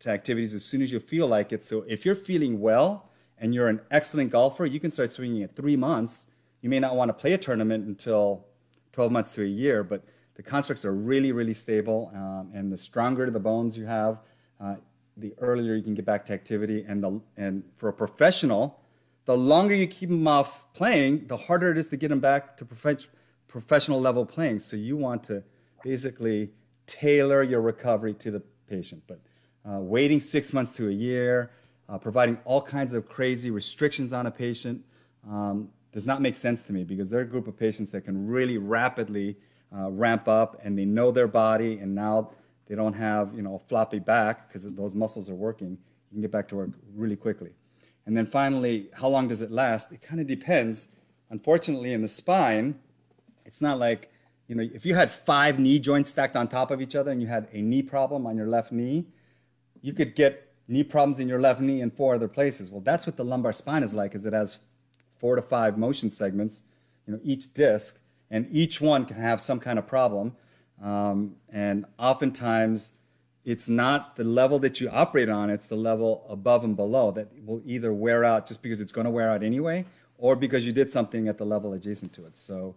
to activities as soon as you feel like it. So if you're feeling well and you're an excellent golfer, you can start swinging at three months you may not want to play a tournament until twelve months to a year, but the constructs are really, really stable. Um, and the stronger the bones you have, uh, the earlier you can get back to activity. And, the, and for a professional, the longer you keep them off playing, the harder it is to get them back to prof professional level playing. So you want to basically tailor your recovery to the patient. But uh, waiting six months to a year, uh, providing all kinds of crazy restrictions on a patient um, does not make sense to me, because they're a group of patients that can really rapidly uh, ramp up, and they know their body, and now they don't have, you know, a floppy back because those muscles are working. You can get back to work really quickly. And then finally, how long does it last? It kind of depends. Unfortunately, in the spine, it's not like, you know, if you had five knee joints stacked on top of each other and you had a knee problem on your left knee, you could get knee problems in your left knee in four other places. Well, that's what the lumbar spine is like, is it has four to five motion segments, you know, each disc, and each one can have some kind of problem. Um, and oftentimes, it's not the level that you operate on, it's the level above and below that will either wear out just because it's going to wear out anyway, or because you did something at the level adjacent to it. So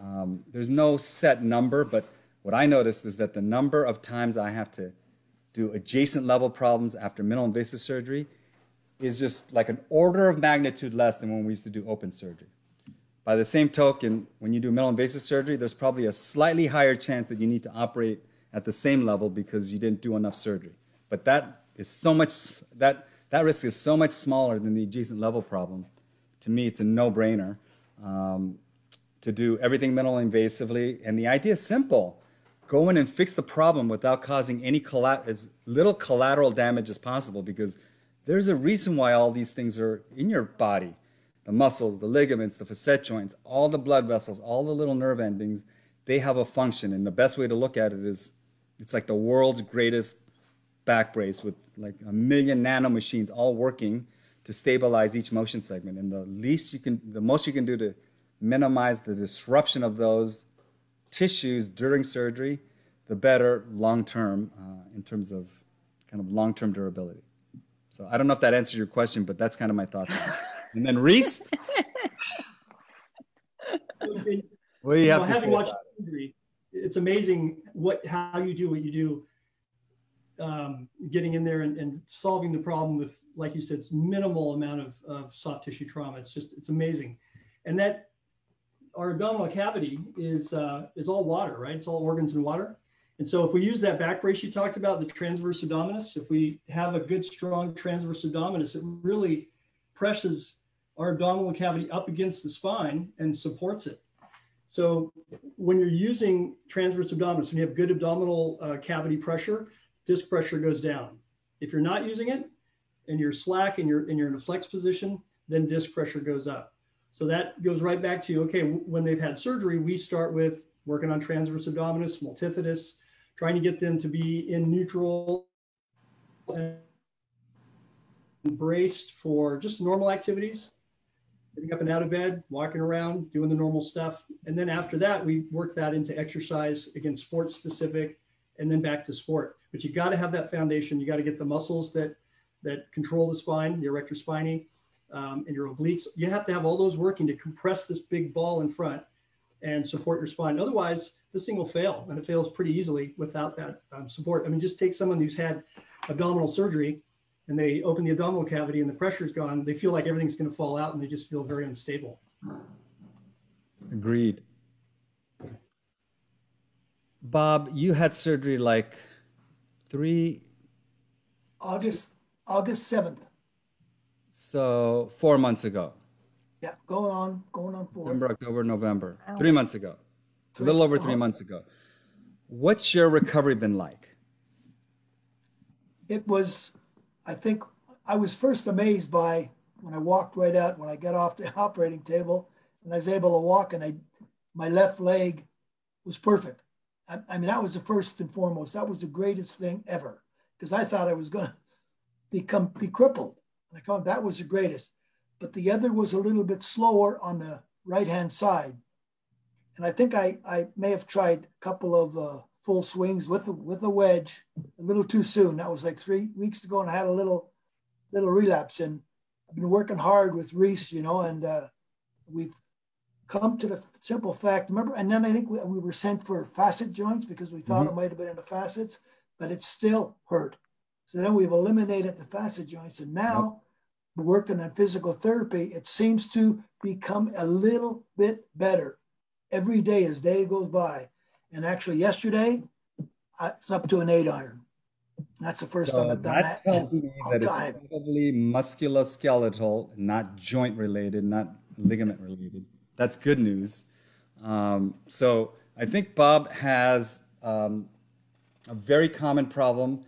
um, there's no set number, but what I noticed is that the number of times I have to do adjacent level problems after minimal invasive surgery is just like an order of magnitude less than when we used to do open surgery. By the same token, when you do minimal invasive surgery, there's probably a slightly higher chance that you need to operate at the same level because you didn't do enough surgery. But that is so much, that, that risk is so much smaller than the adjacent level problem. To me, it's a no-brainer um, to do everything minimal invasively. And the idea is simple. Go in and fix the problem without causing any colla- as little collateral damage as possible, because there's a reason why all these things are in your body. The muscles, the ligaments, the facet joints, all the blood vessels, all the little nerve endings, they have a function. And the best way to look at it is it's like the world's greatest back brace with like a million nano machines all working to stabilize each motion segment. And the least you can, the most you can do to minimize the disruption of those tissues during surgery, the better long-term uh, in terms of kind of long-term durability. So I don't know if that answers your question, but that's kind of my thoughts on it. And then Reece, what do you have well, to say about it? It's amazing what how you do what you do, um, getting in there and, and solving the problem with, like you said, it's minimal amount of, of soft tissue trauma. It's just, it's amazing. And that our abdominal cavity is, uh, is all water, right? It's all organs and water. And so if we use that back brace you talked about, the transverse abdominis, if we have a good, strong transverse abdominis, it really presses our abdominal cavity up against the spine and supports it. So when you're using transverse abdominis, when you have good abdominal uh, cavity pressure, disc pressure goes down. If you're not using it and you're slack and you're, and you're in a flex position, then disc pressure goes up. So that goes right back to, okay, when they've had surgery, we start with working on transverse abdominis, multifidus, trying to get them to be in neutral and braced for just normal activities, getting up and out of bed, walking around, doing the normal stuff. And then after that, we work that into exercise, again, sports specific, and then back to sport. But you got to have that foundation. You got to get the muscles that, that control the spine, the erector spinae, um, and your obliques. You have to have all those working to compress this big ball in front and support your spine. Otherwise, this thing will fail, and it fails pretty easily without that um, support. I mean, just take someone who's had abdominal surgery and they open the abdominal cavity and the pressure's gone, they feel like everything's gonna fall out and they just feel very unstable. Agreed. Bob, you had surgery like three? August, August seventh. So four months ago. Yeah, going on, going on four. September, October, November, Ow. three months ago. Three? A little over three oh. months ago. What's your recovery been like? It was, I think I was first amazed by when I walked right out, when I got off the operating table and I was able to walk, and I, my left leg was perfect. I, I mean, that was the first and foremost. That was the greatest thing ever, because I thought I was going to become be crippled. And I thought that was the greatest. But the other was a little bit slower on the right-hand side. And I think I, I may have tried a couple of uh, full swings with, with a wedge a little too soon. That was like three weeks ago, and I had a little little relapse. And I've been working hard with Reece, you know, and uh, we've come to the simple fact, remember, and then I think we, we were sent for facet joints because we thought mm-hmm. it might have been in the facets, but it still hurt. So then we've eliminated the facet joints, and now yep. working on physical therapy, it seems to become a little bit better every day as day goes by. And actually yesterday, I, it's up to an eight iron. That's the first so time I've done that. That tells me that time. It's probably musculoskeletal, not joint related, not ligament related. That's good news. Um, so I think Bob has um, a very common problem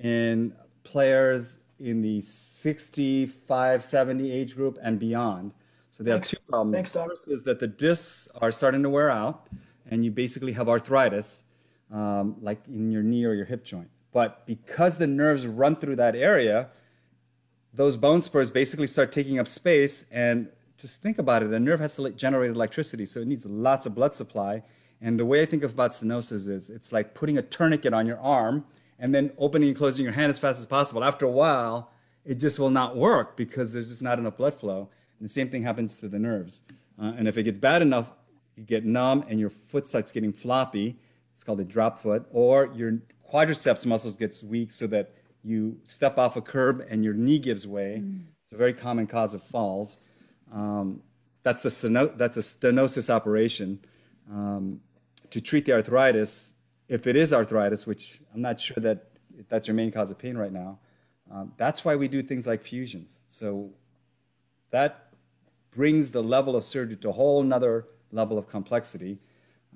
in players in the sixty-five, seventy age group and beyond. So they have two problems. Thanks, the first is that the discs are starting to wear out and you basically have arthritis, um, like in your knee or your hip joint. But because the nerves run through that area, those bone spurs basically start taking up space. And just think about it, a nerve has to generate electricity, so it needs lots of blood supply. And the way I think about stenosis is it's like putting a tourniquet on your arm and then opening and closing your hand as fast as possible. After a while, it just will not work because there's just not enough blood flow. And the same thing happens to the nerves. Uh, and if it gets bad enough, you get numb and your foot starts getting floppy. It's called a drop foot. Or your quadriceps muscles gets weak so that you step off a curb and your knee gives way. Mm. It's a very common cause of falls. Um, that's, the steno that's a stenosis operation. Um, to treat the arthritis, if it is arthritis, which I'm not sure that that's your main cause of pain right now, um, that's why we do things like fusions. So that brings the level of surgery to a whole nother level of complexity.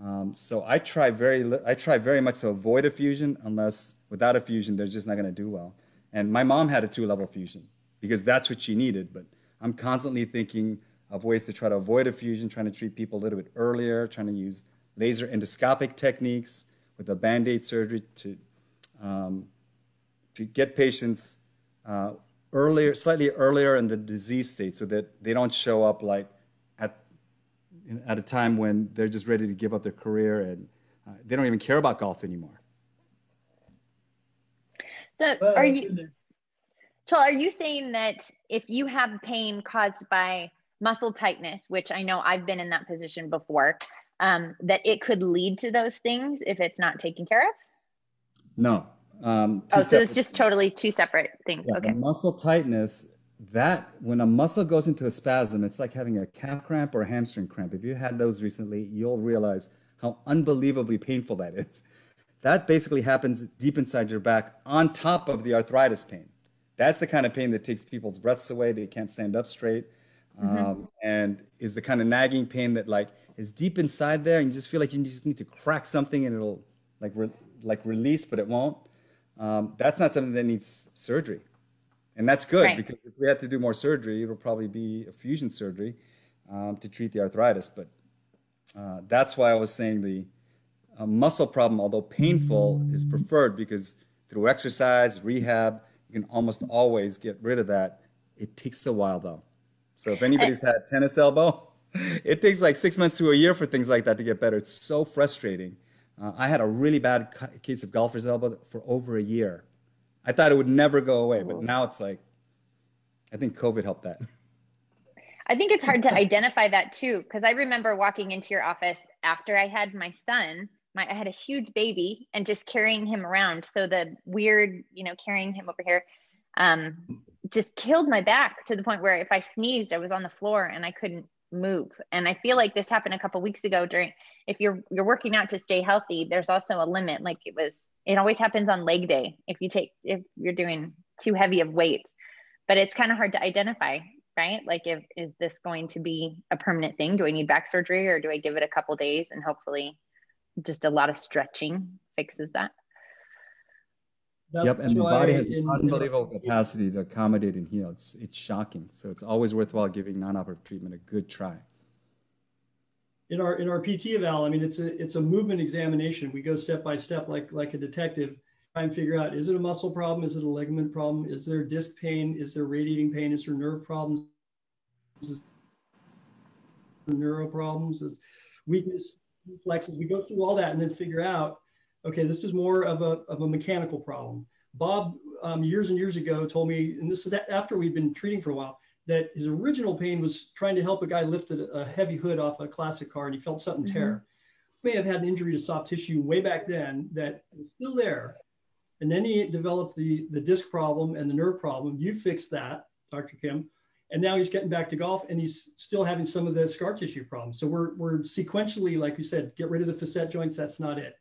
Um, so I try very, I try very much to avoid a fusion, unless without a fusion, they're just not going to do well. And my mom had a two level fusion because that's what she needed. But I'm constantly thinking of ways to try to avoid a fusion, trying to treat people a little bit earlier, trying to use laser endoscopic techniques with a Band-Aid surgery to, um, to get patients uh, earlier, slightly earlier in the disease state so that they don't show up like at, at a time when they're just ready to give up their career and uh, they don't even care about golf anymore. So are you, so are you saying that if you have pain caused by muscle tightness, which I know I've been in that position before, Um, that it could lead to those things if it's not taken care of? No. Um, oh, so it's just totally two separate things. Yeah, okay. Muscle tightness, that when a muscle goes into a spasm, it's like having a calf cramp or a hamstring cramp. If you had those recently, you'll realize how unbelievably painful that is. That basically happens deep inside your back on top of the arthritis pain. That's the kind of pain that takes people's breaths away. They can't stand up straight. Mm-hmm. um, and is the kind of nagging pain that like, is deep inside there and you just feel like you just need to crack something and it'll like re like release, but it won't. Um, that's not something that needs surgery. And that's good right. because if we had to do more surgery, it'll probably be a fusion surgery um, to treat the arthritis. But uh, that's why I was saying the uh, muscle problem, although painful, is preferred because through exercise, rehab, you can almost always get rid of that. It takes a while though. So if anybody's had tennis elbow, it takes like six months to a year for things like that to get better. It's so frustrating. Uh, I had a really bad case of golfer's elbow for over a year. I thought it would never go away, but now it's like, I think COVID helped that. I think it's hard to identify that too, because I remember walking into your office after I had my son. My, I had a huge baby and just carrying him around. So the weird, you know, carrying him over here um, just killed my back to the point where if I sneezed, I was on the floor and I couldn't move. And I feel like this happened a couple of weeks ago during, if you're, you're working out to stay healthy, there's also a limit. Like it was, it always happens on leg day. If you take, if you're doing too heavy of weight, but it's kind of hard to identify, right? Like if, is this going to be a permanent thing? Do I need back surgery or do I give it a couple of days? And hopefully just a lot of stretching fixes that. That's yep. And the body has an unbelievable capacity to accommodate and heal. It's, it's shocking. So it's always worthwhile giving non-operative treatment a good try. In our, in our P T eval, I mean, it's a, it's a movement examination. We go step by step, like, like a detective, try and figure out, is it a muscle problem? Is it a ligament problem? Is there disc pain? Is there radiating pain? Is there nerve problems? Is there neuro problems? Is weakness, reflexes? We go through all that and then figure out, okay, this is more of a, of a mechanical problem. Bob, um, years and years ago, told me, and this is after we've been treating for a while, that his original pain was trying to help a guy lift a, a heavy hood off a classic car, and he felt something mm-hmm. tear. May have had an injury to soft tissue way back then that was still there. And then he developed the, the disc problem and the nerve problem. You fixed that, Doctor Kim. And now he's getting back to golf, and he's still having some of the scar tissue problems. So we're, we're sequentially, like you said, get rid of the facet joints. That's not it.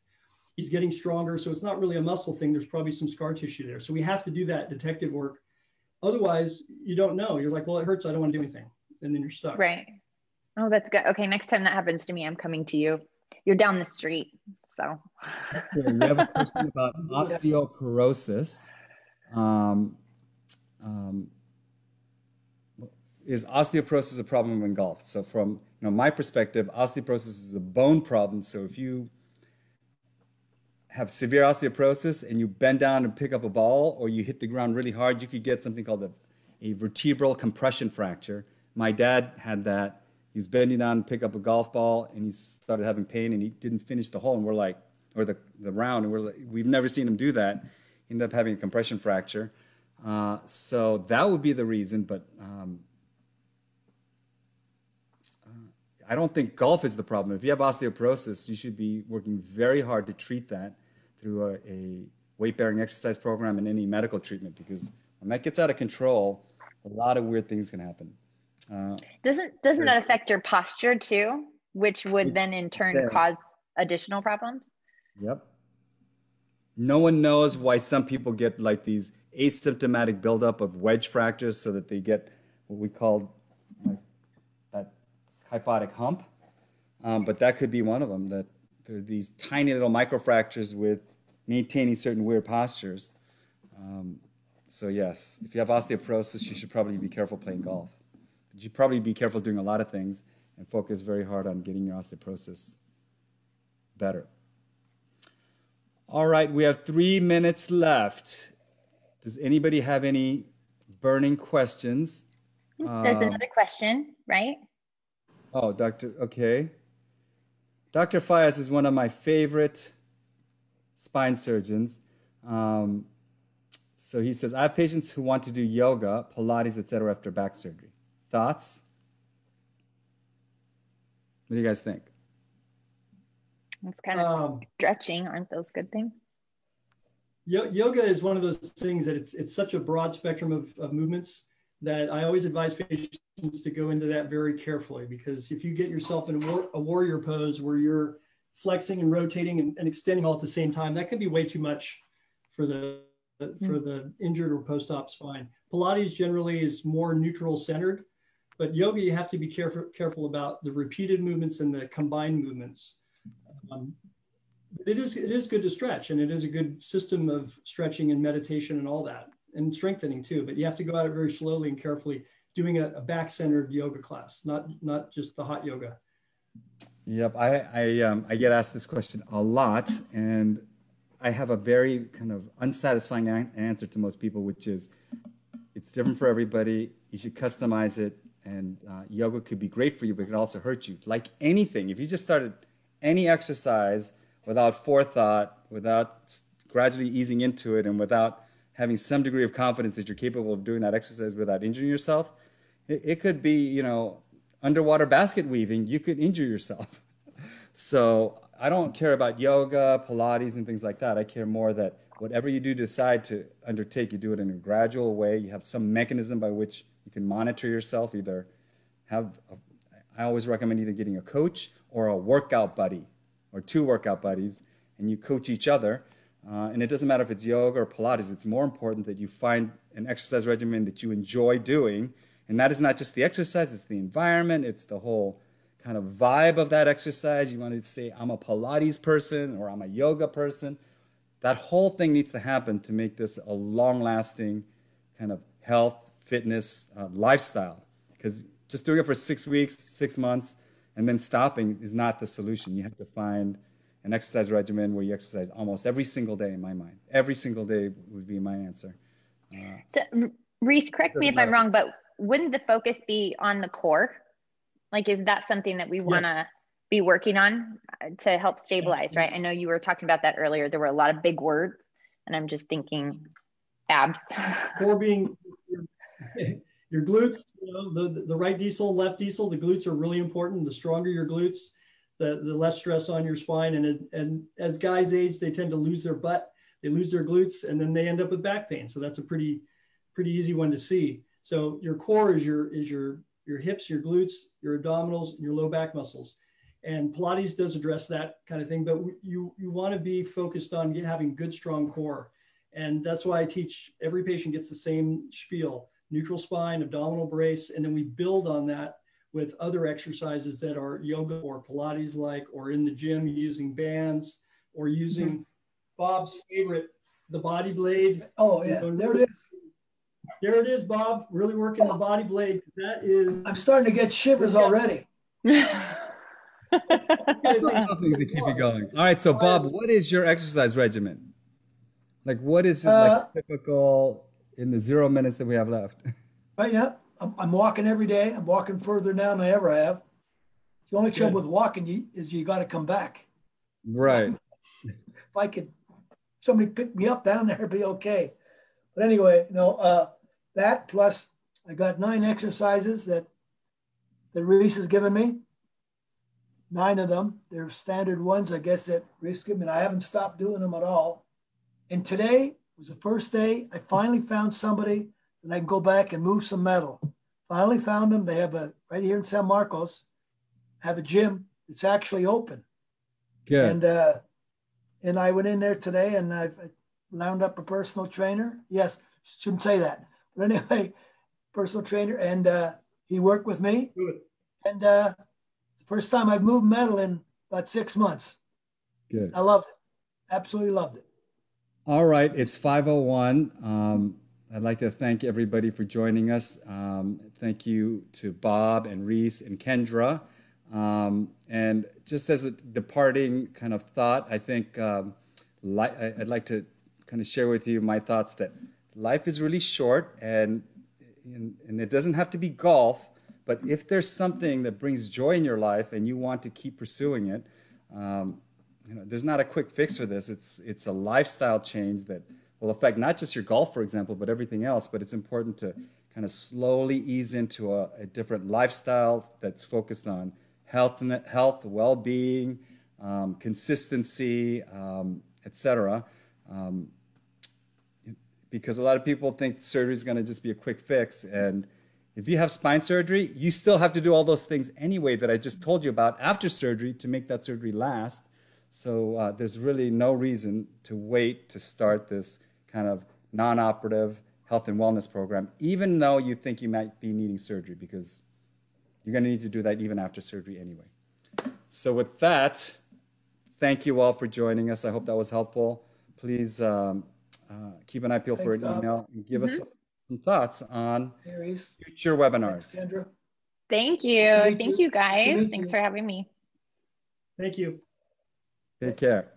He's getting stronger. So it's not really a muscle thing. There's probably some scar tissue there. So we have to do that detective work. Otherwise, you don't know. You're like, well, it hurts. I don't want to do anything. And then you're stuck. Right. Oh, that's good. Okay. Next time that happens to me, I'm coming to you. You're down the street. So okay, we have a question about osteoporosis. Um, um, is osteoporosis a problem in golf? So from you know, my perspective, osteoporosis is a bone problem. So if you have severe osteoporosis and you bend down and pick up a ball, or you hit the ground really hard, you could get something called a, a vertebral compression fracture. My dad had that. He was bending down to pick up a golf ball, and he started having pain, and he didn't finish the hole, and we're like, or the, the round, and we're like, we've never seen him do that. He ended up having a compression fracture. Uh, so that would be the reason, but um, uh, I don't think golf is the problem. If you have osteoporosis, you should be working very hard to treat that through a, a weight-bearing exercise program and any medical treatment, because when that gets out of control, a lot of weird things can happen. Uh, doesn't doesn't that affect your posture too, which would then in turn there. cause additional problems? Yep. No one knows why some people get like these asymptomatic buildup of wedge fractures, so that they get what we call like that kyphotic hump. Um, but that could be one of them, that there are these tiny little microfractures with maintaining certain weird postures. Um, so yes, if you have osteoporosis, you should probably be careful playing golf. You should probably be careful doing a lot of things and focus very hard on getting your osteoporosis better. All right, we have three minutes left. Does anybody have any burning questions? There's um, another question, right? Oh, Doctor, okay. Doctor Fias is one of my favorite spine surgeons. Um, so he says, I have patients who want to do yoga, Pilates, et cetera, after back surgery. Thoughts? What do you guys think? That's kind of um, stretching. Aren't those good things? Yo yoga is one of those things that it's, it's such a broad spectrum of, of movements that I always advise patients to go into that very carefully, because if you get yourself in a, war a warrior pose where you're flexing and rotating and, and extending all at the same time, that can be way too much for the for mm. the injured or post-op spine. Pilates generally is more neutral centered. But yoga, you have to be careful careful about the repeated movements and the combined movements. Um, it is it is good to stretch, and it is a good system of stretching and meditation and all that, and strengthening too. But you have to go at it very slowly and carefully, doing a, a back-centered yoga class, not not just the hot yoga. Yep, I I, um, I get asked this question a lot, and I have a very kind of unsatisfying answer to most people, which is it's different for everybody. You should customize it. And uh, yoga could be great for you, but it could also hurt you. Like anything, if you just started any exercise without forethought, without gradually easing into it, and without having some degree of confidence that you're capable of doing that exercise without injuring yourself, it, it could be, you know, underwater basket weaving. You could injure yourself. So I don't care about yoga, Pilates, and things like that. I care more that whatever you do decide to undertake, you do it in a gradual way. You have some mechanism by which you can monitor yourself. Either have, a, I always recommend either getting a coach or a workout buddy or two workout buddies, and you coach each other. Uh, and it doesn't matter if it's yoga or Pilates, it's more important that you find an exercise regimen that you enjoy doing. And that is not just the exercise, it's the environment, it's the whole kind of vibe of that exercise. You want to say, I'm a Pilates person or I'm a yoga person. That whole thing needs to happen to make this a long-lasting kind of health, fitness, uh, lifestyle, because just doing it for six weeks, six months, and then stopping is not the solution. You have to find an exercise regimen where you exercise almost every single day, in my mind. Every single day would be my answer. Uh, so, Reece, correct me if I'm wrong, but wouldn't the focus be on the core? Like, is that something that we want to yeah. be working on to help stabilize, right? I know you were talking about that earlier. There were a lot of big words, and I'm just thinking abs. Core being... Your glutes, you know, the, the right decel and left decel, the glutes are really important. The stronger your glutes, the, the less stress on your spine. And, and as guys age, they tend to lose their butt, they lose their glutes, and then they end up with back pain. So that's a pretty, pretty easy one to see. So your core is your, is your, your hips, your glutes, your abdominals, and your low back muscles. And Pilates does address that kind of thing, but you, you want to be focused on having good, strong core. And that's why I teach every patient gets the same spiel: neutral spine, abdominal brace, and then we build on that with other exercises that are yoga or Pilates like, or in the gym using bands, or using mm-hmm. Bob's favorite, the body blade. Oh yeah, so there it is. There it is, Bob. Really working oh. the body blade. That is. I'm starting to get shivers already. Things to keep it going. All right, so Bob, what is your exercise regimen? Like, what is uh, like typical in the zero minutes that we have left? Right now, I'm, I'm walking every day. I'm walking further now than I ever have. The only trouble with walking you, is you got to come back. Right. So if I could, somebody pick me up down there, it'd be okay. But anyway, you know, uh, that plus I got nine exercises that that Reece has given me. Nine of them. They're standard ones, I guess, that Reece gave me. I haven't stopped doing them at all. And today was the first day I finally found somebody that I can go back and move some metal. Finally found them. They have a, right here in San Marcos, have a gym. It's actually open. Yeah. And, uh, and I went in there today and I've wound up a personal trainer. Yes, shouldn't say that. But anyway, personal trainer. And uh, he worked with me. Good. And uh, first time I've moved metal in about six months. Good. I loved it. Absolutely loved it. All right, it's five oh one. Um, I'd like to thank everybody for joining us. Um, thank you to Bob and Reece and Kendra. Um, and just as a departing kind of thought, I think um, li I'd like to kind of share with you my thoughts that life is really short, and, and, and it doesn't have to be golf, but if there's something that brings joy in your life and you want to keep pursuing it, um, you know, there's not a quick fix for this. It's it's a lifestyle change that will affect not just your golf, for example, but everything else. But it's important to kind of slowly ease into a, a different lifestyle that's focused on health, health, well-being, um, consistency, um, et cetera. Um, because a lot of people think surgery is going to just be a quick fix. And if you have spine surgery, you still have to do all those things anyway that I just told you about after surgery to make that surgery last. So uh, there's really no reason to wait to start this kind of non-operative health and wellness program, even though you think you might be needing surgery, because you're going to need to do that even after surgery anyway. So with that, thank you all for joining us. I hope that was helpful. Please um, uh, keep an eye peeled for an Bob. email and give mm-hmm. us some thoughts on Series. future webinars. Thanks, thank you. Thank you, thank you guys. Thank Thanks you. for having me. Thank you. Take care.